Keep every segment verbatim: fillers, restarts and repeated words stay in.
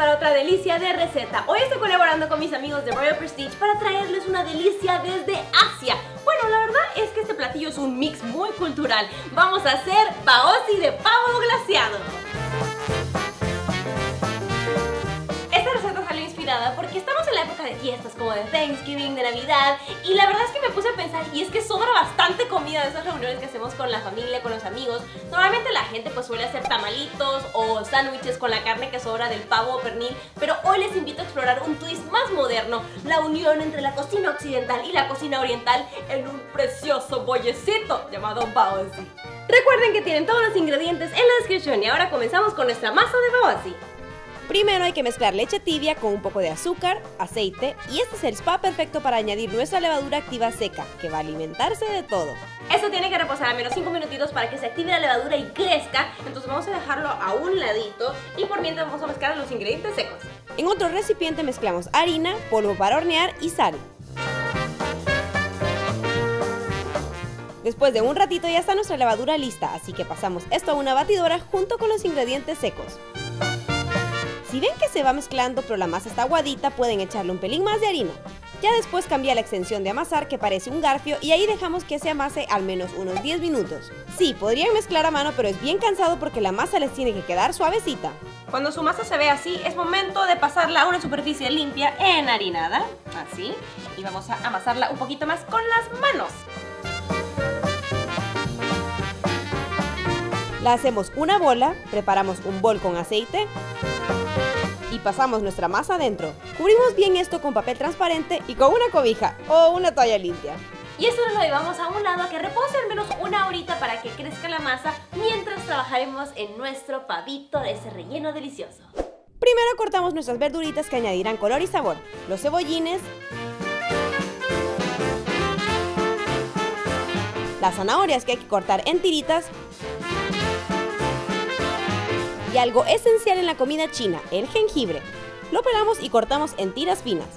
para otra delicia de receta. Hoy estoy colaborando con mis amigos de Royal Prestige para traerles una delicia desde Asia. Bueno, la verdad es que este platillo es un mix muy cultural. Vamos a hacer baozi de pavo glaseado. Esta receta salió inspirada porque estamos en la época de fiestas como de Thanksgiving, de Navidad, y la verdad es que me puse a pensar, y es que sobra bastante comida de esas reuniones que hacemos con la familia, con los amigos. Normalmente la gente pues suele hacer tamalitos o sándwiches con la carne que sobra del pavo o pernil, pero hoy les invito a explorar un twist más moderno, la unión entre la cocina occidental y la cocina oriental en un precioso bollecito llamado baozi. Recuerden que tienen todos los ingredientes en la descripción y ahora comenzamos con nuestra masa de baozi. Primero hay que mezclar leche tibia con un poco de azúcar, aceite, y este es el spa perfecto para añadir nuestra levadura activa seca, que va a alimentarse de todo. Esto tiene que reposar al menos cinco minutitos para que se active la levadura y crezca, entonces vamos a dejarlo a un ladito y por mientras vamos a mezclar los ingredientes secos. En otro recipiente mezclamos harina, polvo para hornear y sal. Después de un ratito ya está nuestra levadura lista, así que pasamos esto a una batidora junto con los ingredientes secos. Si ven que se va mezclando pero la masa está aguadita, pueden echarle un pelín más de harina. Ya después cambia la extensión de amasar, que parece un garfio, y ahí dejamos que se amase al menos unos diez minutos. Sí, podrían mezclar a mano, pero es bien cansado porque la masa les tiene que quedar suavecita. Cuando su masa se ve así, es momento de pasarla a una superficie limpia enharinada, así, y vamos a amasarla un poquito más con las manos. La hacemos una bola, preparamos un bol con aceite y pasamos nuestra masa adentro. Cubrimos bien esto con papel transparente y con una cobija o una toalla limpia. Y esto nos lo llevamos a un lado a que repose al menos una horita para que crezca la masa mientras trabajaremos en nuestro pavito de ese relleno delicioso. Primero cortamos nuestras verduritas que añadirán color y sabor, los cebollines, las zanahorias que hay que cortar en tiritas, y algo esencial en la comida china, el jengibre. Lo pelamos y cortamos en tiras finas.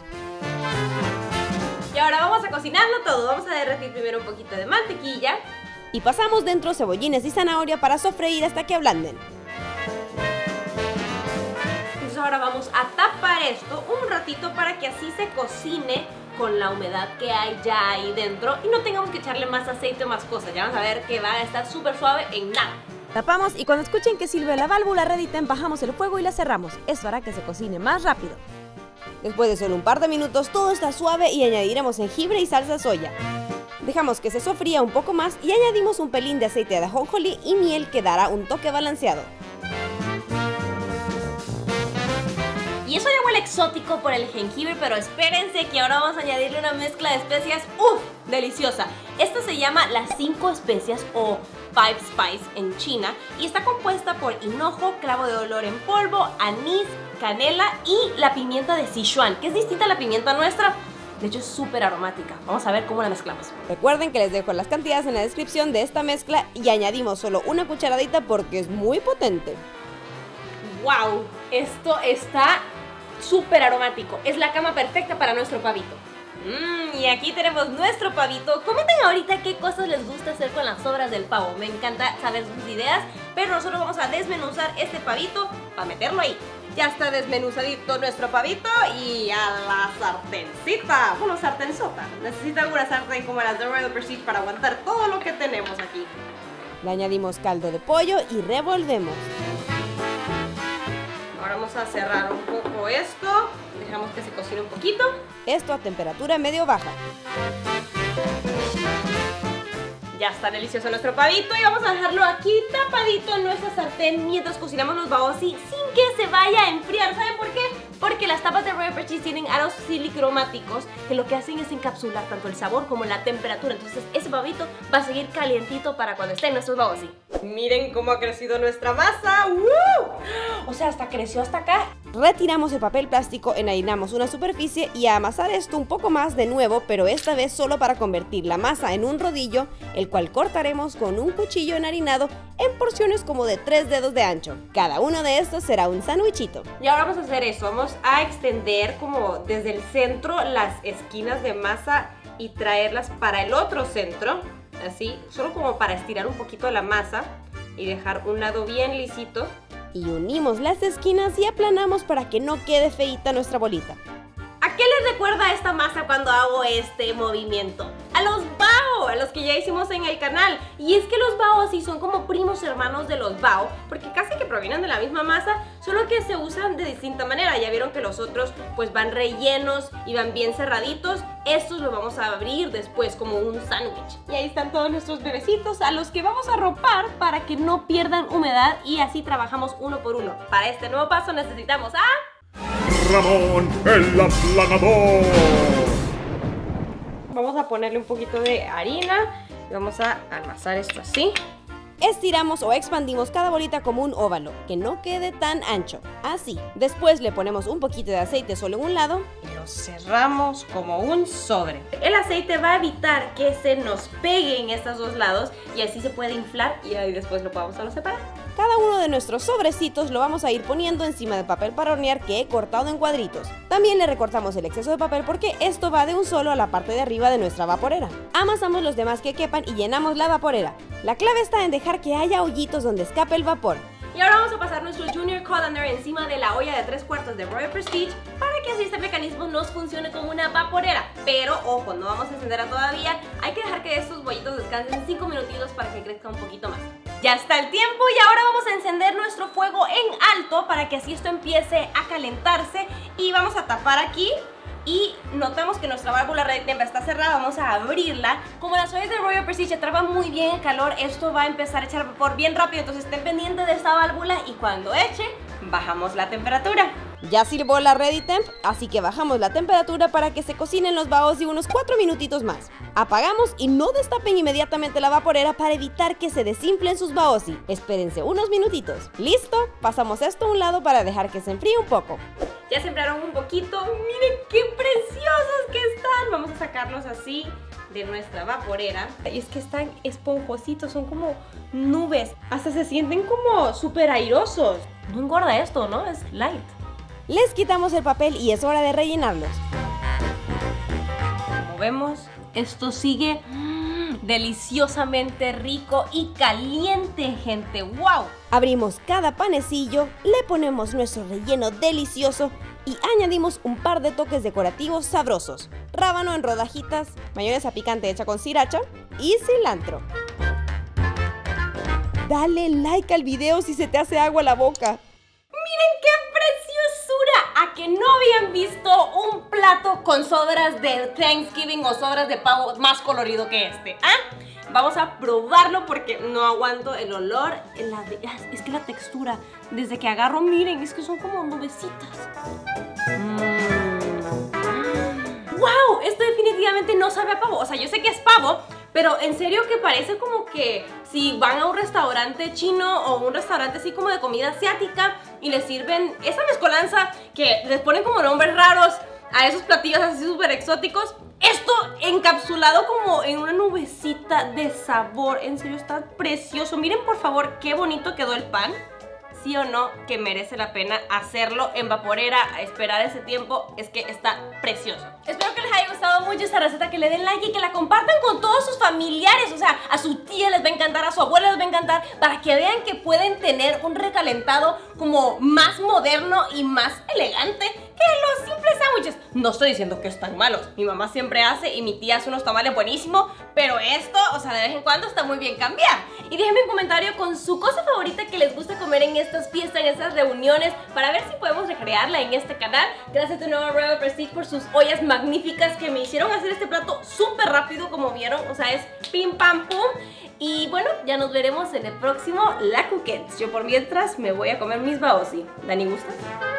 Y ahora vamos a cocinarlo todo. Vamos a derretir primero un poquito de mantequilla. Y pasamos dentro cebollines y zanahoria para sofreír hasta que ablanden. Entonces ahora vamos a tapar esto un ratito para que así se cocine con la humedad que hay ya ahí dentro y no tengamos que echarle más aceite o más cosas. Ya vamos a ver que va a estar súper suave en nada. Tapamos y cuando escuchen que silbe la válvula ReadyTemp bajamos el fuego y la cerramos. Esto hará que se cocine más rápido. Después de solo un par de minutos todo está suave y añadiremos jengibre y salsa soya. Dejamos que se sofría un poco más y añadimos un pelín de aceite de ajonjolí y miel que dará un toque balanceado. Y eso ya huele exótico por el jengibre, pero espérense que ahora vamos a añadirle una mezcla de especias ¡Uf! Deliciosa. Esta se llama las cinco especias o Five Spice en China y está compuesta por hinojo, clavo de olor en polvo, anís, canela y la pimienta de Sichuan, que es distinta a la pimienta nuestra. De hecho es súper aromática. Vamos a ver cómo la mezclamos. Recuerden que les dejo las cantidades en la descripción de esta mezcla y añadimos solo una cucharadita porque es muy potente. ¡Wow! Esto está súper aromático. Es la cama perfecta para nuestro pavito. Mmm, y aquí tenemos nuestro pavito. Comenten ahorita qué cosas les gusta hacer con las sobras del pavo. Me encanta saber sus ideas, pero nosotros vamos a desmenuzar este pavito para meterlo ahí. Ya está desmenuzadito nuestro pavito y a la sartencita. Bueno, sartenzota. Necesita alguna sartén como las de Royal Prestige para aguantar todo lo que tenemos aquí. Le añadimos caldo de pollo y revolvemos. Ahora vamos a cerrar un poco esto, dejamos que se cocine un poquito. Esto a temperatura medio-baja. Ya está delicioso nuestro pavito y vamos a dejarlo aquí tapadito en nuestra sartén mientras cocinamos los baozi sin que se vaya a enfriar. ¿Saben por qué? Porque las tapas de Royal Prestige tienen aros silicromáticos que lo que hacen es encapsular tanto el sabor como la temperatura. Entonces ese pavito va a seguir calientito para cuando estén nuestros baozi. Miren cómo ha crecido nuestra masa. ¡Woo! O sea, hasta creció hasta acá. Retiramos el papel plástico, enharinamos una superficie y a amasar esto un poco más de nuevo, pero esta vez solo para convertir la masa en un rodillo, el cual cortaremos con un cuchillo enharinado en porciones como de tres dedos de ancho. Cada uno de estos será un sándwichito. Y ahora vamos a hacer eso, vamos a extender como desde el centro las esquinas de masa y traerlas para el otro centro, así, solo como para estirar un poquito la masa y dejar un lado bien lisito. y unimos las esquinas y aplanamos para que no quede feíta nuestra bolita. ¿A qué les recuerda esta masa cuando hago este movimiento? A los bao, a los que ya hicimos en el canal. Y es que los baozi son como primos hermanos de los bao, porque casi que provienen de la misma masa, solo que se usan de distinta manera. Ya vieron que los otros pues van rellenos y van bien cerraditos. Estos los vamos a abrir después como un sándwich. Y ahí están todos nuestros bebecitos a los que vamos a ropar para que no pierdan humedad, y así trabajamos uno por uno. Para este nuevo paso necesitamos a... Ramón, el aplanador. Vamos a ponerle un poquito de harina y vamos a amasar esto así. Estiramos o expandimos cada bolita como un óvalo, que no quede tan ancho, así. Después le ponemos un poquito de aceite solo en un lado y lo cerramos como un sobre. El aceite va a evitar que se nos peguen estos dos lados y así se puede inflar, y ahí después lo vamos a separar. Cada uno de nuestros sobrecitos lo vamos a ir poniendo encima de papel para hornear que he cortado en cuadritos. También le recortamos el exceso de papel porque esto va de un solo a la parte de arriba de nuestra vaporera. Amasamos los demás que quepan y llenamos la vaporera. La clave está en dejar que haya hoyitos donde escape el vapor. Y ahora vamos a pasar nuestro Junior Colander encima de la olla de tres cuartos de Royal Prestige para que así este mecanismo nos funcione como una vaporera. Pero ojo, no vamos a encenderla todavía. Hay que dejar que estos bollitos descansen cinco minutitos para que crezca un poquito más. Ya está el tiempo y ahora vamos a encender nuestro fuego en alto para que así esto empiece a calentarse, y vamos a tapar aquí. Y notamos que nuestra válvula ReadyTemp está cerrada, vamos a abrirla. Como las ollas de Royal Prestige atrapan muy bien el calor, esto va a empezar a echar vapor bien rápido, entonces estén pendientes de esta válvula y cuando eche, bajamos la temperatura. Ya sirvió la ReadyTemp, así que bajamos la temperatura para que se cocinen los baozi unos cuatro minutitos más. Apagamos y no destapen inmediatamente la vaporera para evitar que se desinflen sus baozi. Espérense unos minutitos. ¿Listo? Pasamos esto a un lado para dejar que se enfríe un poco. Ya sembraron un poquito. ¡Miren qué preciosos que están! Vamos a sacarlos así de nuestra vaporera. Y es que están esponjositos, son como nubes. Hasta se sienten como súper airosos. No engorda esto, ¿no? Es light. Les quitamos el papel y es hora de rellenarlos. Como vemos, esto sigue mmm, deliciosamente rico y caliente, gente. ¡Wow! Abrimos cada panecillo, le ponemos nuestro relleno delicioso y añadimos un par de toques decorativos sabrosos. Rábano en rodajitas, mayonesa picante hecha con sriracha y cilantro. Dale like al video si se te hace agua la boca. ¡Miren qué preciosura! ¿A que no habían visto un plato con sobras de Thanksgiving o sobras de pavo más colorido que este? ¿Ah? Vamos a probarlo porque no aguanto el olor. La de... Es que la textura, desde que agarro, miren, es que son como nubecitas. Mm. ¡Wow! Esto definitivamente no sabe a pavo. O sea, yo sé que es pavo, pero en serio que parece como que si van a un restaurante chino o un restaurante así como de comida asiática y les sirven esa mezcolanza que les ponen como nombres raros a esos platillos así súper exóticos, esto encapsulado como en una nubecita de sabor. En serio, está precioso. Miren por favor qué bonito quedó el pan. Sí o no que merece la pena hacerlo en vaporera, a esperar ese tiempo, es que está precioso. Espero que les haya gustado mucho esta receta, que le den like y que la compartan con todos sus familiares, o sea, a su tía les va a encantar, a su abuela les va a encantar, para que vean que pueden tener un recalentado como más moderno y más elegante que los simples sándwiches. No estoy diciendo que están malos, mi mamá siempre hace y mi tía hace unos tamales buenísimos, pero esto, o sea, de vez en cuando está muy bien cambiar. Y déjenme un comentario con su cosa favorita que les gusta comer en este estas fiestas, en estas reuniones, para ver si podemos recrearla en este canal. Gracias a tu nuevo Royal Prestige por sus ollas magníficas que me hicieron hacer este plato súper rápido, como vieron, o sea, es pim pam pum. Y bueno, ya nos veremos en el próximo La Cookette. Yo por mientras me voy a comer mis baozi. Dani, ¿gusta?